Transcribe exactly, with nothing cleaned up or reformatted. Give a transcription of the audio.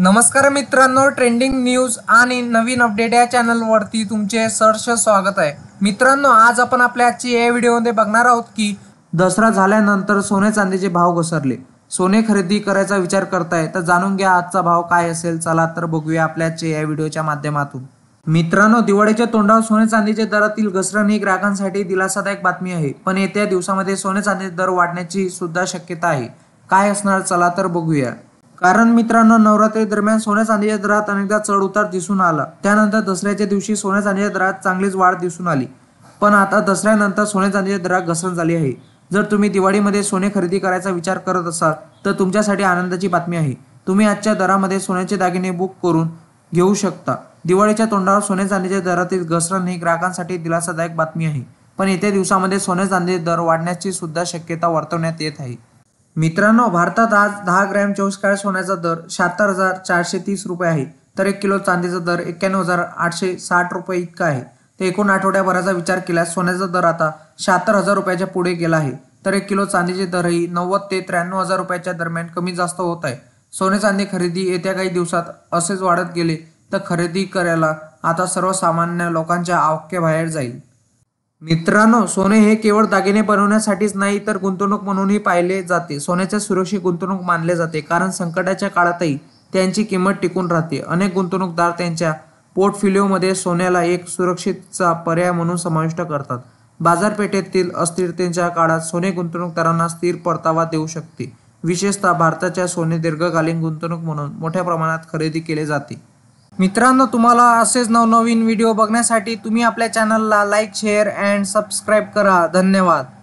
नमस्कार मित्रांनो, trending news आणि नवीन अपडेट या चॅनलवरती तुमचे सहर्ष स्वागत आहे। मित्रांनो, आज आपण आपल्या आजच्या या व्हिडिओमध्ये बघणार आहोत की दसरा झाल्यानंतर सोने चांदीचे भाव घसरले। सोने खरेदी करायचा विचार करताय तर जाणून घ्या आजचा भाव काय असेल। चला तर बघूया आपल्या आजच्या या व्हिडिओच्या माध्यमातून। मित्रांनो, दिवाळीच्या तोंडावर सोने चांदीच्या दरातील घसरण ही ग्राहकांसाठी दिलासादायक बातमी आहे, पण येत्या दिवसांमध्ये सोने चांदीचे दर वाढण्याची सुद्धा शक्यता आहे। काय असणार चला तर बघूया। कारण मित्रांनो, नवरात्री दरम्यान सोन्या चांदीच्या दरात अनेकदा चढ उतार दिसून आला। त्यानंतर दसऱ्याच्या दिवशी सोन्या चांदीच्या दरात चांगलीच वाढ दिसून आली, पण आता दसऱ्यानंतर सोन्या चांदीच्या दरात घसरण झाली आहे। जर तुम्ही दिवाळीमध्ये सोने खरेदी करायचा विचार करत असाल तर तुमच्यासाठी आनंदाची बातमी आहे। तुम्ही आजच्या दरामध्ये सोन्याचे दागिने बुक करून घेऊ शकता। दिवाळीच्या तोंडावर सोने चांदीच्या दरातील घसरण ही ग्राहकांसाठी दिलासादायक बातमी आहे, पण येत्या दिवसामध्ये सोने चांदीचे दर वाढण्याची सुद्धा शक्यता वर्तवण्यात येत आहे। मित्रांनो, भारतात आज दहा ग्रॅम चोवीस कॅरेट सोन्याचा दर शहात्तर हजार चारशे तीस रुपये आहे, तर एक किलो चांदीचा दर एक्क्याण्णव हजार आठशे साठ रुपये इतका आहे। तर एकूण आठवड्याभराचा विचार केल्यास सोन्याचा दर आता शहात्तर हजार रुपयाच्या पुढे गेला आहे, तर एक किलो चांदीचे दरही नव्वद ते त्र्याण्णव हजार रुपयाच्या दरम्यान कमी जास्त होत आहे। सोने चांदी खरेदी येत्या काही दिवसात असेच वाढत गेले तर खरेदी करायला आता सर्वसामान्य लोकांच्या आवकेबाहेर जाईल। मित्रांनो, सोने हे केवळ दागिने बनवण्यासाठीच नाही तर गुंतवणूक म्हणूनही पाहिले जाते। सोन्याच्या सुरक्षित गुंतवणूक मानले जाते, कारण संकटाच्या काळातही त्यांची किंमत टिकून राहते। अनेक गुंतवणूकदार त्यांच्या पोर्टफोलिओमध्ये सोन्याला एक सुरक्षितचा पर्याय म्हणून समाविष्ट करतात। बाजारपेठेतील अस्थिरतेच्या काळात सोने गुंतवणूकदारांना स्थिर परतावा देऊ शकते। विशेषतः भारताच्या सोने दीर्घकालीन गुंतवणूक म्हणून मोठ्या प्रमाणात खरेदी केले जाते। मित्रांनो, तुम्हाला असेच नवनवीन व्हिडिओ बघण्यासाठी तुम्ही आपल्या चॅनलला लाईक, शेअर अँड सबस्क्राईब करा। धन्यवाद।